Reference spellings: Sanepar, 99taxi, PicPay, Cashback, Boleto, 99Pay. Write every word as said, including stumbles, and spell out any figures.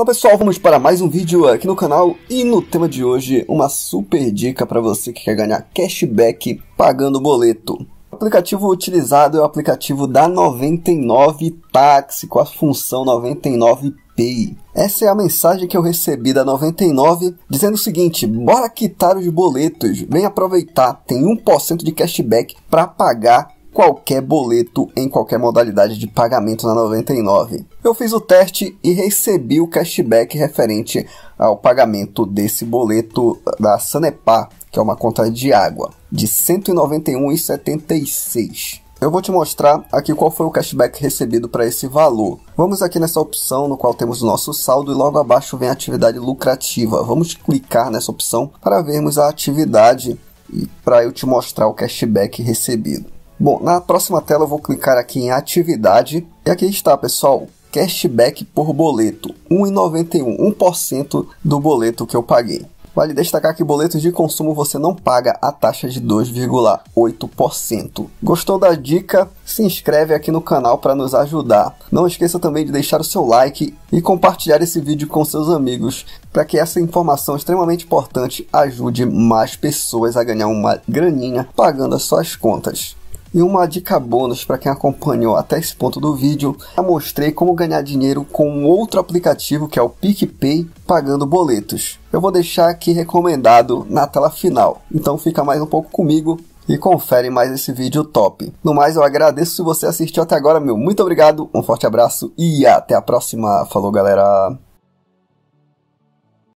Fala pessoal, vamos para mais um vídeo aqui no canal e no tema de hoje uma super dica para você que quer ganhar cashback pagando boleto. O aplicativo utilizado é o aplicativo da noventa e nove Taxi com a função noventa e nove Pay. Essa é a mensagem que eu recebi da noventa e nove dizendo o seguinte: bora quitar os boletos, vem aproveitar, tem um por cento de cashback para pagar qualquer boleto em qualquer modalidade de pagamento na noventa e nove. Eu fiz o teste e recebi o cashback referente ao pagamento desse boleto da Sanepar, que é uma conta de água, de cento e noventa e um reais e setenta e seis centavos. Eu vou te mostrar aqui qual foi o cashback recebido para esse valor. Vamos aqui nessa opção no qual temos o nosso saldo e logo abaixo vem a atividade lucrativa. Vamos clicar nessa opção para vermos a atividade e para eu te mostrar o cashback recebido. Bom, na próxima tela eu vou clicar aqui em atividade e aqui está, pessoal, cashback por boleto, um real e noventa e um centavos, um por cento do boleto que eu paguei. Vale destacar que boletos de consumo você não paga a taxa de dois vírgula oito por cento. Gostou da dica? Se inscreve aqui no canal para nos ajudar. Não esqueça também de deixar o seu like e compartilhar esse vídeo com seus amigos para que essa informação extremamente importante ajude mais pessoas a ganhar uma graninha pagando as suas contas. E uma dica bônus para quem acompanhou até esse ponto do vídeo, eu mostrei como ganhar dinheiro com outro aplicativo que é o PicPay pagando boletos. Eu vou deixar aqui recomendado na tela final, então fica mais um pouco comigo e confere mais esse vídeo top. No mais, eu agradeço se você assistiu até agora, meu muito obrigado, um forte abraço e até a próxima. Falou, galera!